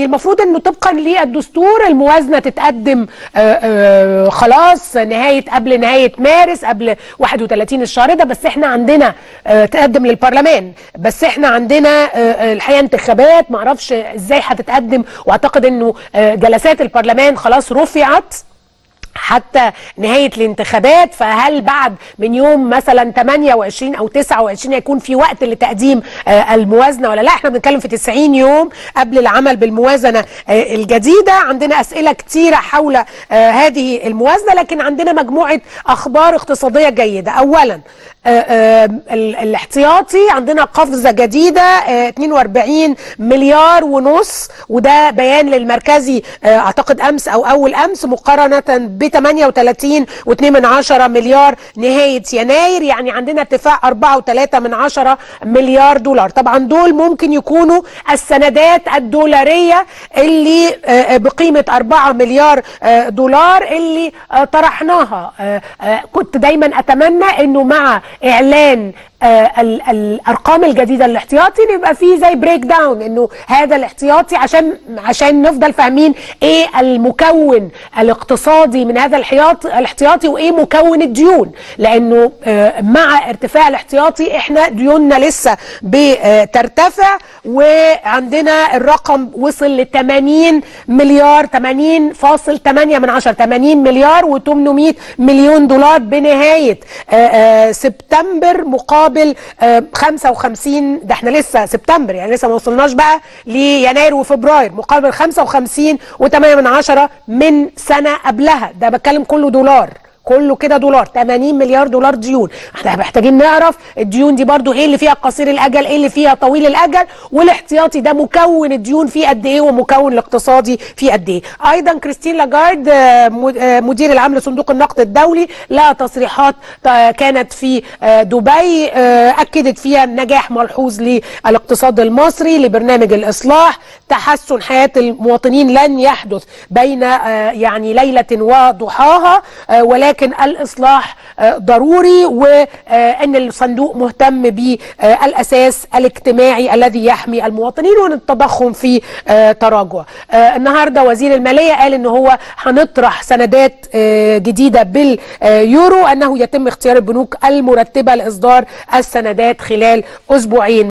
يعني المفروض انه طبقا للدستور الموازنه تتقدم خلاص نهايه قبل نهايه مارس قبل 31 الشهر ده، بس احنا عندنا تقدم للبرلمان، بس احنا عندنا الحقيقه انتخابات، معرفش ازاي هتتقدم، واعتقد انه جلسات البرلمان خلاص رفعت حتى نهاية الانتخابات، فهل بعد من يوم مثلا 28 او 29 هيكون في وقت لتقديم الموازنة ولا لا؟ احنا بنتكلم في 90 يوم قبل العمل بالموازنة الجديدة. عندنا اسئلة كتيرة حول هذه الموازنة، لكن عندنا مجموعة اخبار اقتصادية جيدة. اولا الاحتياطي عندنا قفزة جديدة 42.5 مليار، وده بيان للمركزي اعتقد امس او اول امس، مقارنة ب 38.2 مليار نهاية يناير، يعني عندنا ارتفاع 4.3 مليار دولار. طبعا دول ممكن يكونوا السندات الدولارية اللي بقيمة 4 مليار دولار اللي طرحناها. كنت دايما اتمنى انه مع اعلان الارقام الجديده للاحتياطي يبقى فيه زي بريك داون انه هذا الاحتياطي، عشان نفضل فاهمين ايه المكون الاقتصادي من هذا الاحتياطي وايه مكون الديون، لانه مع ارتفاع الاحتياطي احنا ديوننا لسه بترتفع، وعندنا الرقم وصل ل 80 مليار و800 مليون دولار بنهايه سبتمبر، مقابل 55، ده احنا لسه سبتمبر يعني لسه ما وصلناش بقى ليناير وفبراير، مقابل 55.8 من سنه قبلها. ده بتكلم كله دولار، كله كده دولار، 80 مليار دولار ديون. احنا محتاجين نعرف الديون دي برضو ايه اللي فيها قصير الاجل، ايه اللي فيها طويل الاجل، والاحتياطي ده مكون الديون فيه قد ايه، ومكون الاقتصادي فيه قد ايه. ايضا كريستين لاجارد مدير العام لصندوق النقد الدولي لها تصريحات كانت في دبي اكدت فيها نجاح ملحوظ للاقتصاد المصري لبرنامج الاصلاح، تحسن حياه المواطنين لن يحدث بين يعني ليله وضحاها، ولكن الإصلاح ضروري، وأن الصندوق مهتم بالأساس الاجتماعي الذي يحمي المواطنين، وأن التضخم في تراجع. النهاردة وزير المالية قال أنه هو هنطرح سندات جديدة باليورو، أنه يتم اختيار البنوك المرتبة لإصدار السندات خلال أسبوعين.